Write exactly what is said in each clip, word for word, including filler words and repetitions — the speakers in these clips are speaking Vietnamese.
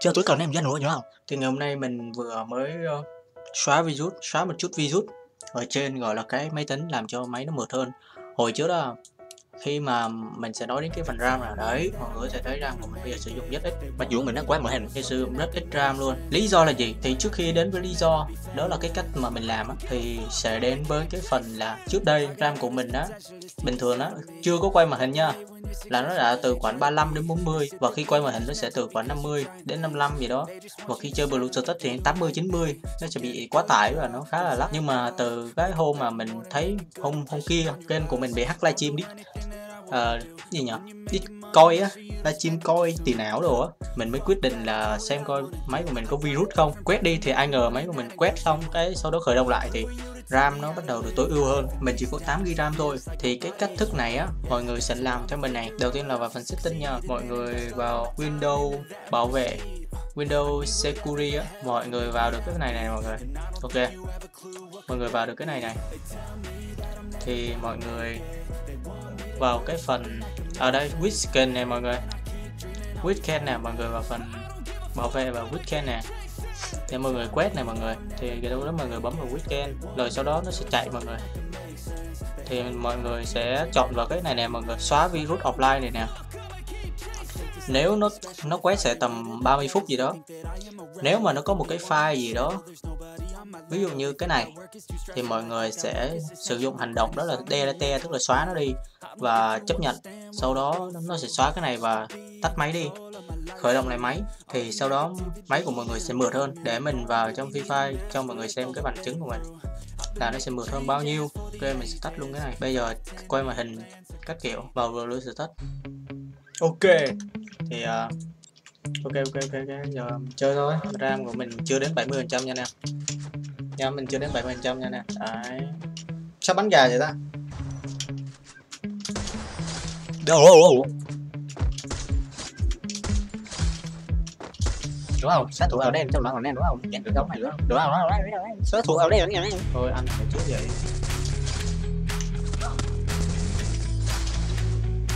chưa tối cầu em dân nữa nhớ không? Thì ngày hôm nay mình vừa mới uh, xóa virus, xóa một chút virus ở trên gọi là cái máy tính làm cho máy nó mượt hơn. Hồi trước đó khi mà mình sẽ nói đến cái phần RAM nào đấy, mọi người sẽ thấy RAM của mình bây giờ sử dụng rất ít, mặc dù mình đã quá mở hình thì sử dụng rất ít RAM luôn. Lý do là gì? Thì trước khi đến với lý do đó là cái cách mà mình làm á, thì sẽ đến với cái phần là trước đây RAM của mình á, bình thường á, chưa có quay màn hình nha, là nó đã từ khoảng ba mươi lăm đến bốn mươi, và khi quay màn hình nó sẽ từ khoảng năm mươi đến năm mươi lăm gì đó, và khi chơi Blue Status thì tám mươi chín mươi nó sẽ bị quá tải và nó khá là lắc. Nhưng mà từ cái hôm mà mình thấy hôm hôm kia kênh của mình bị hack livestream đi, ờ uh, gì nhỉ, đi coi á, livestream coi tiền ảo đồ á, mình mới quyết định là xem coi máy của mình có virus không, quét đi. Thì ai ngờ máy của mình quét xong cái sau đó khởi động lại thì RAM nó bắt đầu được tối ưu hơn, mình chỉ có tám gi-ga-bai RAM thôi. Thì cái cách thức này á, mọi người sẽ làm cho mình này. Đầu tiên là vào phần setting nha, mọi người vào Windows bảo vệ, Windows Security á, mọi người vào được cái này này mọi người. Ok, mọi người vào được cái này này, thì mọi người vào cái phần ở đây Weekend này mọi người, Weekend nè, mọi người vào phần bảo vệ và Weekend nè, để mọi người quét này mọi người. Thì cái đâu đó mọi người bấm vào Weekend rồi sau đó nó sẽ chạy mọi người. Thì mọi người sẽ chọn vào cái này nè mọi người, xóa virus offline này nè. Nếu nó nó quét sẽ tầm ba mươi phút gì đó, nếu mà nó có một cái file gì đó, ví dụ như cái này, thì mọi người sẽ sử dụng hành động đó là delete, tức là xóa nó đi và chấp nhận. Sau đó nó sẽ xóa cái này và tắt máy đi, khởi động lại máy, thì sau đó máy của mọi người sẽ mượt hơn. Để mình vào trong Free Fire cho mọi người xem cái bằng chứng của mình là nó sẽ mượt hơn bao nhiêu. Ok, mình sẽ tắt luôn cái này. Bây giờ quay màn hình các kiểu, vào vừa lưới sẽ tắt. Ok, thì uh, ok ok ok ok giờ chơi thôi. RAM của mình chưa đến bảy mươi phần trăm nha nè, nha mình chưa đến bảy mươi phần trăm nha nè. Đấy, sao bắn gà vậy ta? Đâu đâu đúng không? Sát thủ ở đây trong đó còn đen đúng không? Nhận được góc này đúng không? Đúng không? Sát thủ ở đây đúng không? Thôi ăn phải trước vậy.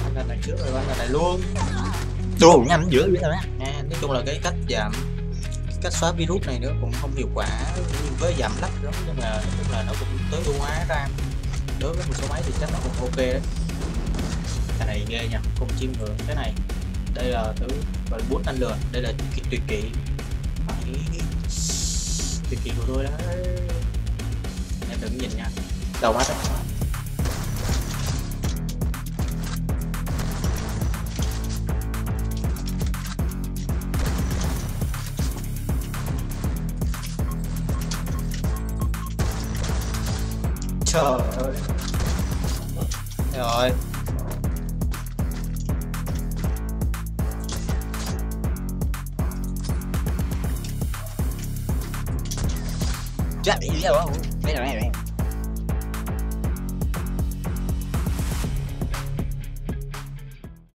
Ăn lần này trước rồi, ăn lần này luôn. Đồ nhanh dữ vậy đó. À, nói chung là cái cách giảm, cách xóa virus này nữa cũng không hiệu quả với giảm lắc lắm, nhưng mà nói chung là nó cũng tới ưu hóa RAM đối với một số máy thì chắc nó cũng ok đấy. Cái này ghê nha, không chiêm ngưỡng cái này. Đây là thứ và bút ăn lừa, đây là tuyệt kỹ, tuyệt kỹ của tôi đấy. Em đừng nhìn nha, đầu mắt đấy. Trời ơi, rồi chắc đi đâu không? Mấy này này.